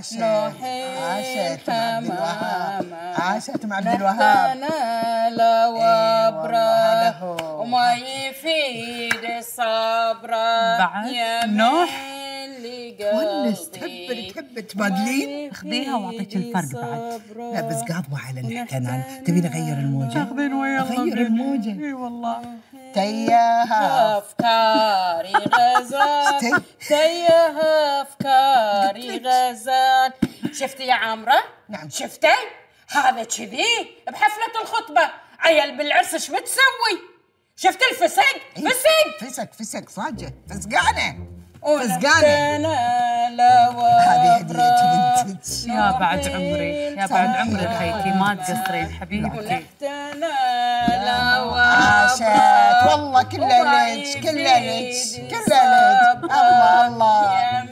عاشت مع عبد الوهاب ربنا لو أبره وما يفيد صبره يا نوح. ونس تحب تبادلين اخذيها واعطيك الفرق بعد. لا بس قاضبه على الاحتنان، تبين اغير الموجه؟ تاخذين ويا الله اغير الموجه. اي والله تياها افكاري غزال تياها افكاري غزال. شفتي يا عمره؟ نعم شفتي؟ هذا كذي بحفله الخطبه عيل بالعرس ايش بتسوي؟ شفت الفسق؟ فسق فسق فسق صاجه فسقانه فزقانة لو أبره يا بعد عمري يا بعد عمري خيتي ما تقصرين حبيبتي. عاشت والله كلها ليش كلها ليش كلها ليش. الله الله